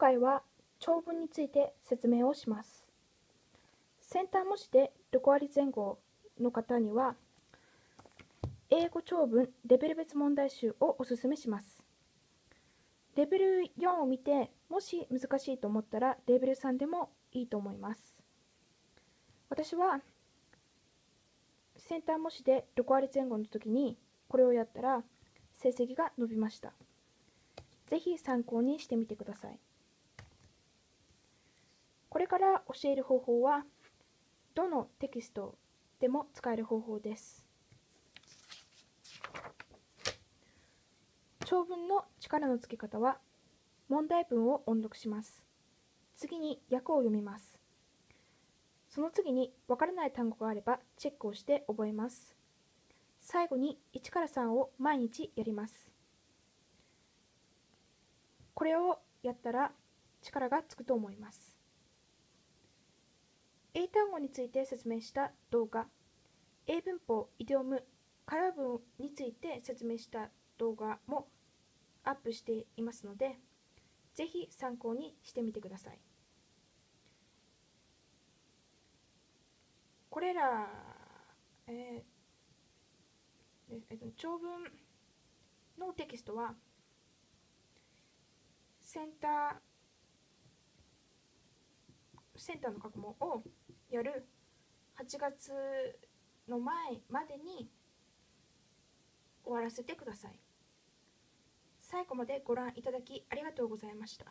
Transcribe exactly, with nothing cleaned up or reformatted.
回は長文について説明をします。センター模試でろく割前後の方には、英語長文レベル別問題集をおすすめします。レベルよんを見て、もし難しいと思ったらレベルさんでもいいと思います。私はセンター模試でろく割前後の時にこれをやったら成績が伸びました。ぜひ参考にしてみてください。これから教える方法は、どのテキストでも使える方法です。長文の力のつけ方は、問題文を音読します。次に訳を読みます。その次にわからない単語があればチェックをして覚えます。最後にいちからさんを毎日やります。これをやったら力がつくと思います。英単語について説明した動画、英文法、イデオム、会話文について説明した動画もアップしていますので、ぜひ参考にしてみてください。これら、えーえっと、長文のテキストはセンターセンターの過去問をやるはちがつの前までに終わらせてください。最後までご覧いただきありがとうございました。